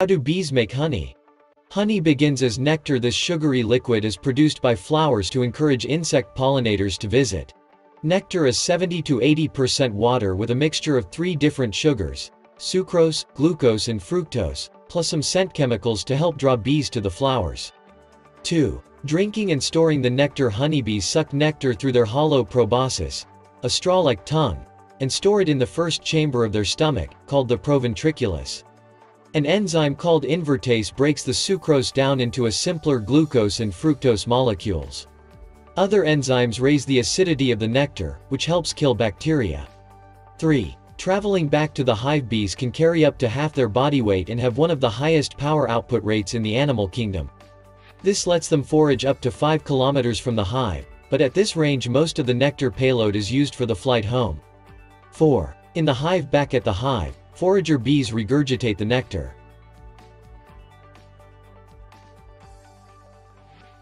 How do bees make honey? Honey begins as nectar. This sugary liquid is produced by flowers to encourage insect pollinators to visit. Nectar is 70 to 80% water with a mixture of three different sugars, sucrose, glucose and fructose, plus some scent chemicals to help draw bees to the flowers. 2. Drinking and storing the nectar. Honeybees suck nectar through their hollow proboscis, a straw-like tongue, and store it in the first chamber of their stomach, called the proventriculus. An enzyme called invertase breaks the sucrose down into a simpler glucose and fructose molecules. Other enzymes raise the acidity of the nectar, which helps kill bacteria. 3. Traveling back to the hive. Bees can carry up to half their body weight and have one of the highest power output rates in the animal kingdom. This lets them forage up to 5 kilometers from the hive, but at this range most of the nectar payload is used for the flight home. 4. In the hive. Back at the hive, forager bees regurgitate the nectar.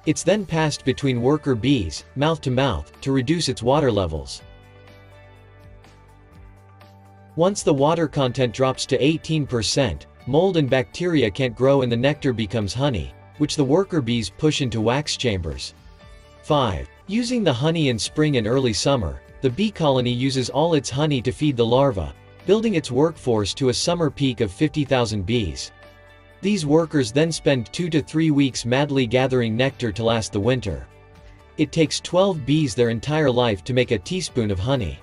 It's then passed between worker bees, mouth to mouth, to reduce its water levels. Once the water content drops to 18%, mold and bacteria can't grow and the nectar becomes honey, which the worker bees push into wax chambers. 5. Using the honey. In spring and early summer, the bee colony uses all its honey to feed the larvae, building its workforce to a summer peak of 50,000 bees. These workers then spend 2 to 3 weeks madly gathering nectar to last the winter. It takes 12 bees their entire life to make a teaspoon of honey.